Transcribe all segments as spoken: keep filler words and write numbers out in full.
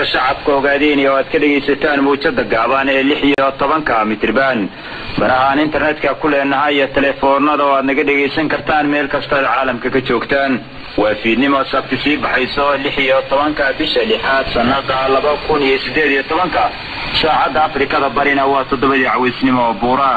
dadka shacabka ogaadeenaya kaliya sitaan muujada gaabaan ee lix iyo toban kilomitir baan barahaan internetka ku leenahay iyo telefoonada oo aad naga dhageysan kartaan meel kasta oo caalamka ka joogtaan waa fiidnimo sabti baxayso lix iyo toban ka bisha lixaad sanada laba kun iyo siddeed iyo toban saacada Afrikada barina waa toddoba cawisnimo buura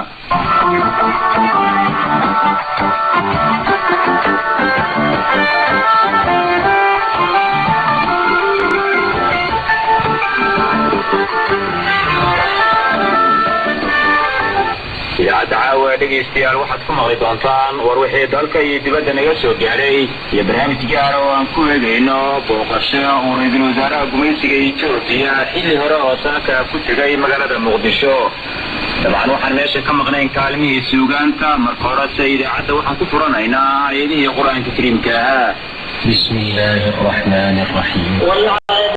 يا دعوة دقيستيار واحد كما غيطانطان وروحي دالك يدبادة نغسو بيعلي يبرهام تجارة وانكوه بينو بوقشة ونريد الوزارة قميسيقى يتشورتيا حيلي هراء وطاكا كتغاي مغالة مغدشو طبعا وحن ماشا كمغنين كالمي سيوغانتا مرقورة سيدة عدا وحن كفران اينا ايدي قرآن كريم كاها بسم الله الرحمن الرحيم والله